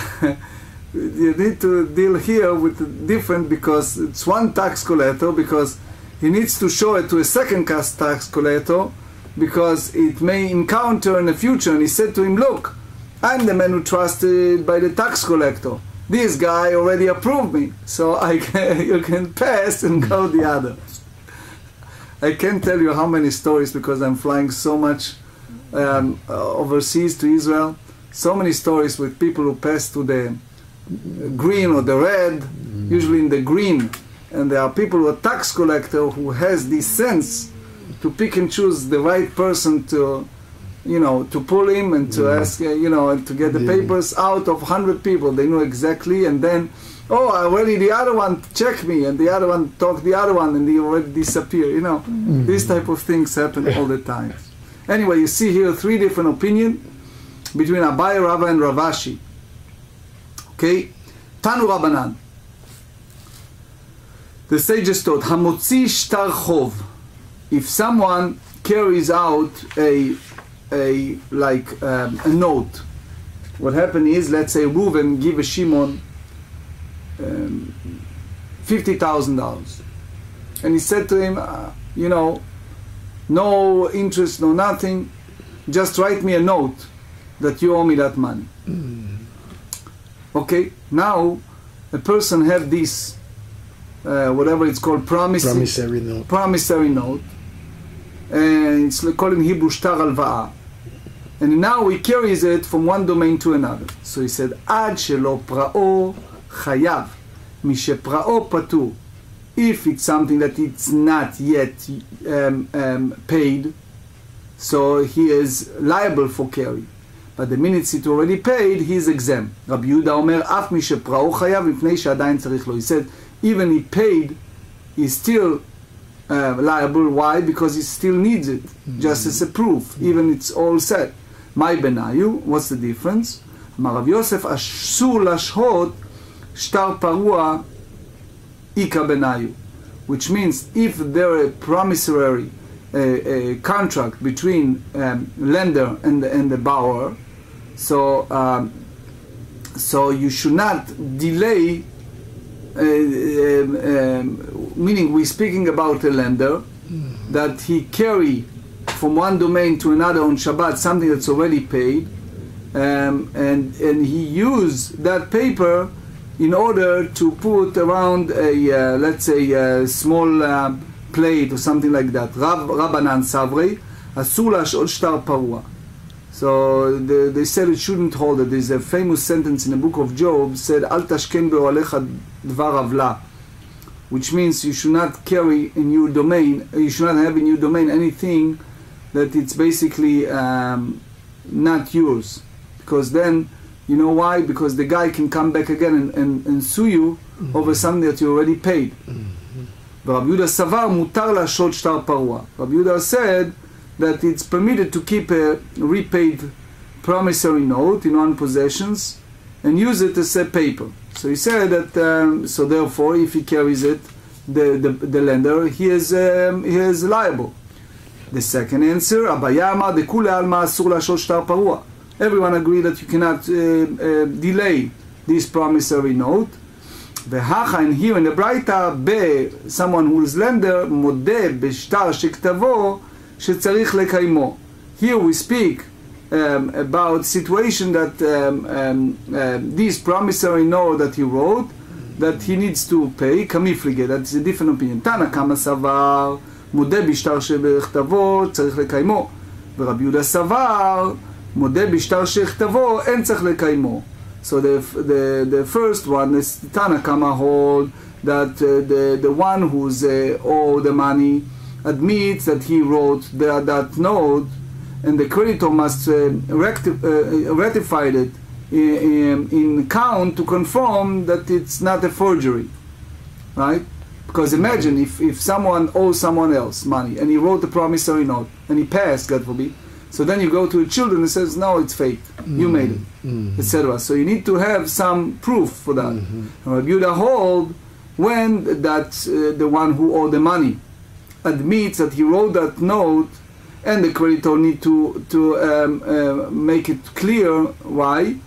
you need to deal here with different, because it's one tax collector, because he needs to show it to a second tax collector, because it may encounter in the future. And he said to him, look, I'm the man who trusted by the tax collector. This guy already approved me, so I can, you can pass and go the other. I can't tell you how many stories, because I'm flying so much um, overseas to Israel. So many stories with people who pass to the green or the red, mm. usually in the green. And there are people who are tax collector who has this sense to pick and choose the right person to, you know, to pull him and to yeah. ask, you know, and to get the yeah. papers out of one hundred people. They know exactly. And then, oh, already the other one checked me, and the other one talked the other one, and they already disappear. You know, mm. these type of things happen all the time. Anyway, you see here three different opinions between Abaye, Rava, and Ravashi. Okay? Tanu Rabbanan. The sages taught, Hamotzi shtar chov. If someone carries out a, a like, um, a note, what happened is, let's say, Reuven give a Shimon um, fifty thousand dollars. And he said to him, uh, you know, no interest, no nothing, just write me a note that you owe me that money. Okay, now a person have this, uh, whatever it's called, promissory, promissory note. Promissory note, and it's called in Hebrew shtar alva'a. And now he carries it from one domain to another. So he said, Ad shelo pra'o chayav, mishe pra'o patur. If it's something that it's not yet um, um, paid, so he is liable for carry. But the minutes it already paid, he is exempt. Rabbi Yehuda Omer, Af mi shepra'o chayav mipnei she'adayin tzarich lo. He said, even he paid, he's still uh, liable. Why? Because he still needs it, mm-hmm. just as a proof. Mm-hmm. Even it's all set. My benayu, what's the difference? Amar Rav Yosef, Asur lashhot shtar parua ika benayu. Which means, if there are a promissory a, a contract between um, lender and, and the borrower, So, um, so you should not delay, uh, um, um, meaning we're speaking about a lender, that he carry from one domain to another on Shabbat something that's already paid, um, and, and he use that paper in order to put around a, uh, let's say, a small uh, plate or something like that. Rab, Rabbanan Savri, Asula Shol Shtar Parua. So the, they said it shouldn't hold it. There's a famous sentence in the book of Job said, Al Tashken Be'olecha Dvar Avla, which means you should not carry in your domain, you should not have in your domain anything that it's basically um, not yours. Because then, you know why? Because the guy can come back again and, and, and sue you mm-hmm. over something that you already paid. Mm-hmm. But Rabbi Yehuda Savar mutar lashod shtar parua. Rabbi Yehuda said that it's permitted to keep a repaid promissory note in own possessions and use it as a paper. So he said that, um, so therefore, if he carries it, the, the, the lender, he is, um, he is liable. The second answer, Abaye amar dekula alma asur lashod shtar parua. Everyone agreed that you cannot uh, uh, delay this promissory note. V'hacha, and here in the Braita, be someone who is lender, modeh b'shtar shektavo shetzarich lekaimo. Here we speak um, about situation that um, um, uh, this promissory note that he wrote, that he needs to pay, kamiflige, that's a different opinion. Tanna Kamma savar, modeh b'shtar shektavo, tzarich lekaimo. V'Rabbi Yehuda savar, so the, the, the first one is Tanna Kamma hold that uh, the, the one who's uh, owed the money admits that he wrote the, that note, and the creditor must uh, recti uh, ratify it in, in count to confirm that it's not a forgery, right? Because imagine if, if someone owes someone else money and he wrote a promissory note and he passed, God forbid. So then you go to the children and says, no, it's fake. You mm-hmm. made it, mm-hmm. et cetera. So you need to have some proof for that. Mm-hmm. Rabbi Yehuda hold when that uh, the one who owed the money admits that he wrote that note, and the creditor need to to um, uh, make it clear why,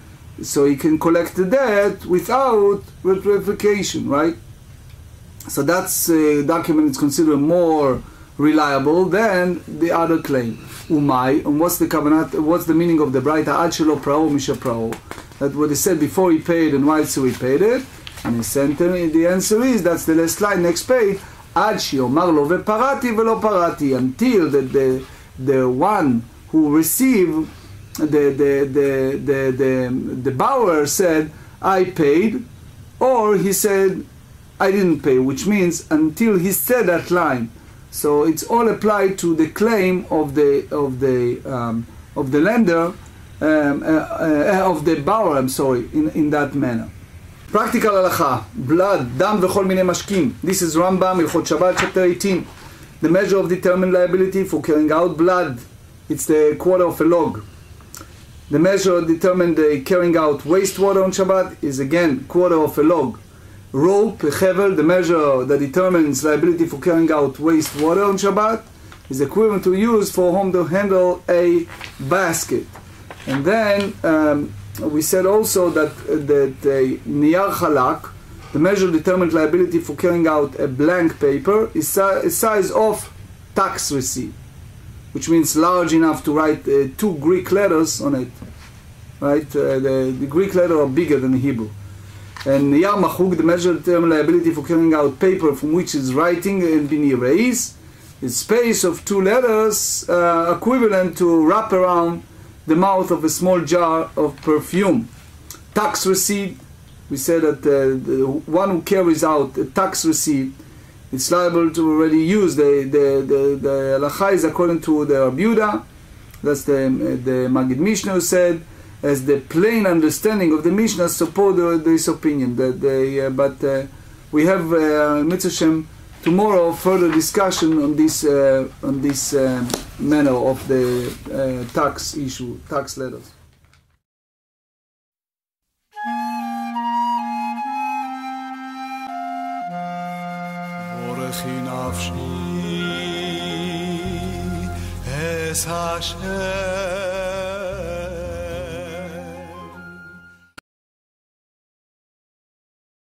so he can collect the debt without retractation, right? So that's uh, document is considered more reliable than the other claim. Umay, and what's the kavanat, what's the meaning of the braita? Ad shelo prao misha prao. That what he said before he paid and why so he paid it. And the sentence, the answer is, that's the last line, next page. Ad shiomar lo veparati velo parati, until the, the the one who received the the the the the, the borrower said I paid, or he said I didn't pay, which means until he said that line. So it's all applied to the claim of the of the um, of the lender, um, uh, uh, of the borrower. I'm sorry, in in that manner. Practical halacha, blood, dam v'chol minei mashkim. This is Rambam, Ilchot Shabbat, chapter eighteen. The measure of determined liability for carrying out blood. It's the quarter of a log. The measure determined uh, carrying out wastewater on Shabbat is again quarter of a log. Rope, hevel, the measure that determines liability for carrying out wastewater on Shabbat is equivalent to use for whom to handle a basket. And then um, we said also that the niyar halak, the measure determined liability for carrying out a blank paper, is a size of tax receipt, which means large enough to write uh, two Greek letters on it. Right? Uh, the, the Greek letters are bigger than the Hebrew. And Niyar Machuk, the measure determined liability for carrying out paper from which is writing and being erased, is space of two letters uh, equivalent to wrap around the mouth of a small jar of perfume. Tax receipt, we said that uh, the one who carries out a tax receipt is liable to already use the the the halacha is according to the Rabbi Yehuda. That's the the Magid Mishnah said. As the plain understanding of the Mishnah support uh, this opinion. That they, uh, but uh, we have uh, Mitzvah tomorrow further discussion on this uh, on this uh, manner of the uh, tax issue, tax letters.